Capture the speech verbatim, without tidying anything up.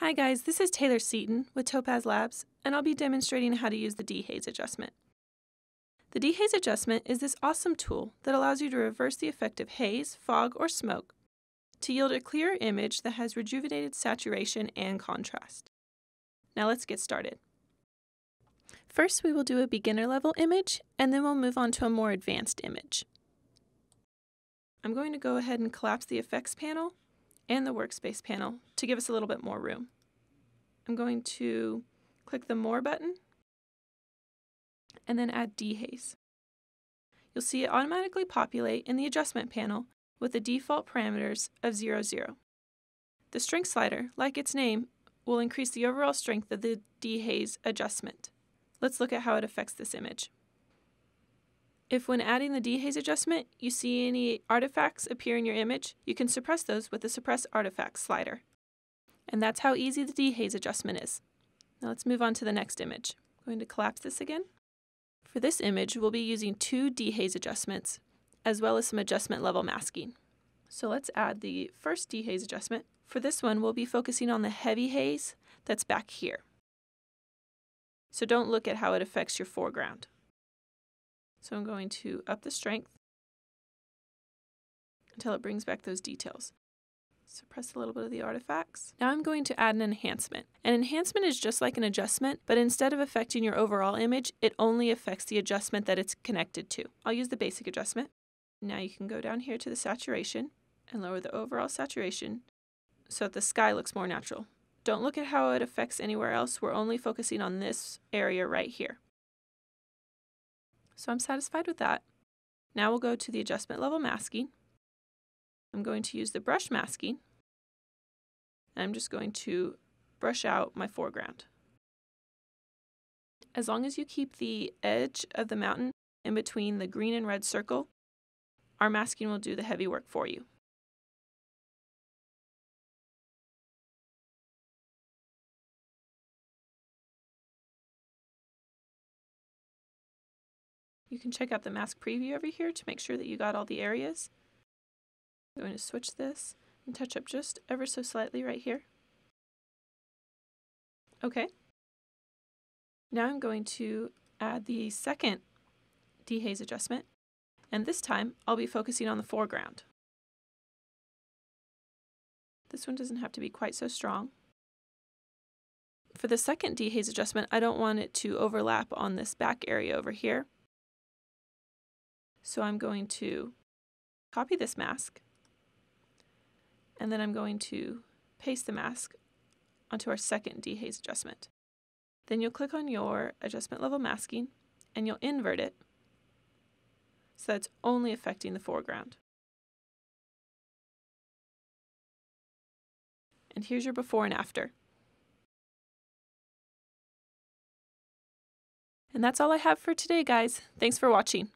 Hi guys, this is Taylor Seaton with Topaz Labs, and I'll be demonstrating how to use the Dehaze Adjustment. The Dehaze Adjustment is this awesome tool that allows you to reverse the effect of haze, fog, or smoke to yield a clearer image that has rejuvenated saturation and contrast. Now let's get started. First, we will do a beginner level image, and then we'll move on to a more advanced image. I'm going to go ahead and collapse the effects panel and the workspace panel to give us a little bit more room. I'm going to click the More button and then add Dehaze. You'll see it automatically populate in the adjustment panel with the default parameters of zero, zero. The strength slider, like its name, will increase the overall strength of the Dehaze adjustment. Let's look at how it affects this image. If when adding the Dehaze adjustment, you see any artifacts appear in your image, you can suppress those with the Suppress Artifacts slider. And that's how easy the Dehaze adjustment is. Now let's move on to the next image. I'm going to collapse this again. For this image, we'll be using two Dehaze adjustments, as well as some adjustment level masking. So let's add the first Dehaze adjustment. For this one, we'll be focusing on the heavy haze that's back here. So don't look at how it affects your foreground. So I'm going to up the strength until it brings back those details. Suppress a little bit of the artifacts. Now I'm going to add an enhancement. An enhancement is just like an adjustment, but instead of affecting your overall image, it only affects the adjustment that it's connected to. I'll use the basic adjustment. Now you can go down here to the saturation and lower the overall saturation so that the sky looks more natural. Don't look at how it affects anywhere else. We're only focusing on this area right here. So I'm satisfied with that. Now we'll go to the adjustment level masking. I'm going to use the brush masking. And I'm just going to brush out my foreground. As long as you keep the edge of the mountain in between the green and red circle, our masking will do the heavy work for you. You can check out the mask preview over here to make sure that you got all the areas. I'm going to switch this and touch up just ever so slightly right here. Okay. Now I'm going to add the second Dehaze adjustment, and this time I'll be focusing on the foreground. This one doesn't have to be quite so strong. For the second Dehaze adjustment, I don't want it to overlap on this back area over here. So I'm going to copy this mask, and then I'm going to paste the mask onto our second Dehaze adjustment. Then you'll click on your adjustment level masking, and you'll invert it so that it's only affecting the foreground. And here's your before and after. And that's all I have for today, guys. Thanks for watching.